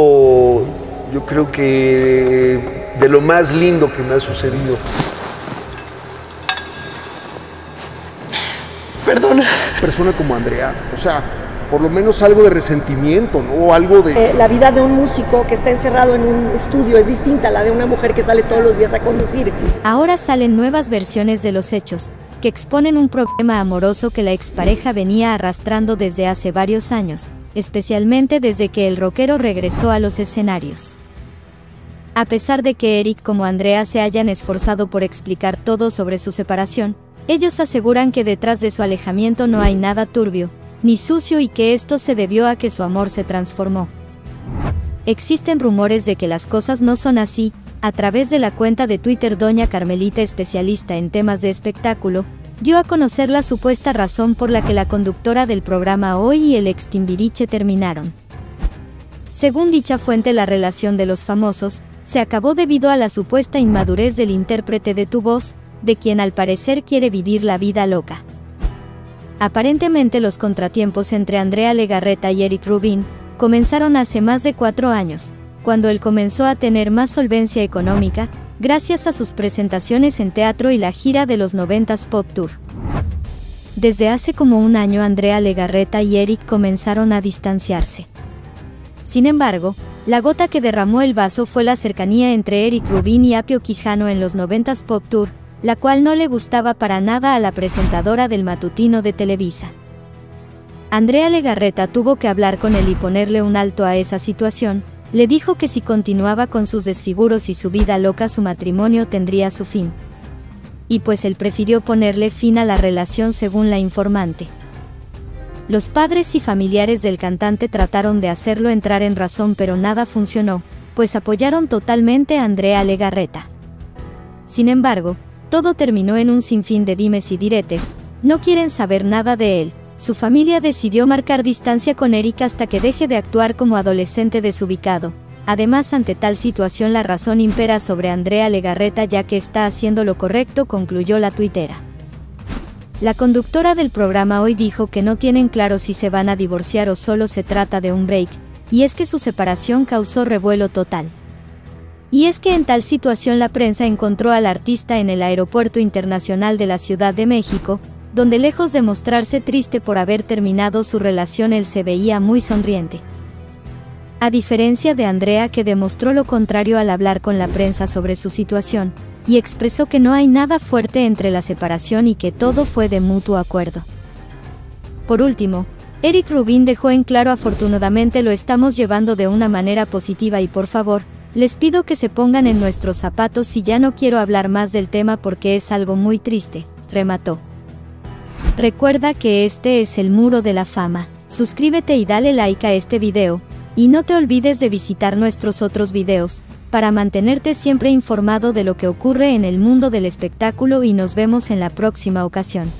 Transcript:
Yo creo que de lo más lindo que me ha sucedido. Perdona. Persona como Andrea, o sea, por lo menos algo de resentimiento, ¿no? Algo de... La vida de un músico que está encerrado en un estudio es distinta a la de una mujer que sale todos los días a conducir. Ahora salen nuevas versiones de los hechos, que exponen un problema amoroso que la expareja venía arrastrando desde hace varios años, especialmente desde que el rockero regresó a los escenarios. A pesar de que Erik como Andrea se hayan esforzado por explicar todo sobre su separación, ellos aseguran que detrás de su alejamiento no hay nada turbio, ni sucio y que esto se debió a que su amor se transformó. Existen rumores de que las cosas no son así. A través de la cuenta de Twitter Doña Carmelita, especialista en temas de espectáculo, dio a conocer la supuesta razón por la que la conductora del programa Hoy y el ex Timbiriche terminaron. Según dicha fuente, la relación de los famosos se acabó debido a la supuesta inmadurez del intérprete de Tu Voz, de quien al parecer quiere vivir la vida loca. Aparentemente los contratiempos entre Andrea Legarreta y Erik Rubín comenzaron hace más de 4 años, cuando él comenzó a tener más solvencia económica, gracias a sus presentaciones en teatro y la gira de los 90s Pop Tour. Desde hace como un año Andrea Legarreta y Erik comenzaron a distanciarse. Sin embargo, la gota que derramó el vaso fue la cercanía entre Erik Rubín y Apio Quijano en los 90s Pop Tour, la cual no le gustaba para nada a la presentadora del matutino de Televisa. Andrea Legarreta tuvo que hablar con él y ponerle un alto a esa situación. Le dijo que si continuaba con sus desfiguros y su vida loca, su matrimonio tendría su fin. Y pues él prefirió ponerle fin a la relación, según la informante. Los padres y familiares del cantante trataron de hacerlo entrar en razón, pero nada funcionó, pues apoyaron totalmente a Andrea Legarreta. Sin embargo, todo terminó en un sinfín de dimes y diretes. No quieren saber nada de él. Su familia decidió marcar distancia con Erik hasta que deje de actuar como adolescente desubicado. Además, ante tal situación, la razón impera sobre Andrea Legarreta, ya que está haciendo lo correcto, concluyó la tuitera. La conductora del programa Hoy dijo que no tienen claro si se van a divorciar o solo se trata de un break, y es que su separación causó revuelo total. Y es que en tal situación la prensa encontró al artista en el Aeropuerto Internacional de la Ciudad de México, donde lejos de mostrarse triste por haber terminado su relación, él se veía muy sonriente. A diferencia de Andrea, que demostró lo contrario al hablar con la prensa sobre su situación, y expresó que no hay nada fuerte entre la separación y que todo fue de mutuo acuerdo. Por último, Erik Rubín dejó en claro: afortunadamente lo estamos llevando de una manera positiva y por favor, les pido que se pongan en nuestros zapatos y ya no quiero hablar más del tema porque es algo muy triste, remató. Recuerda que este es el Muro de la Fama. Suscríbete y dale like a este video, y no te olvides de visitar nuestros otros videos, para mantenerte siempre informado de lo que ocurre en el mundo del espectáculo, y nos vemos en la próxima ocasión.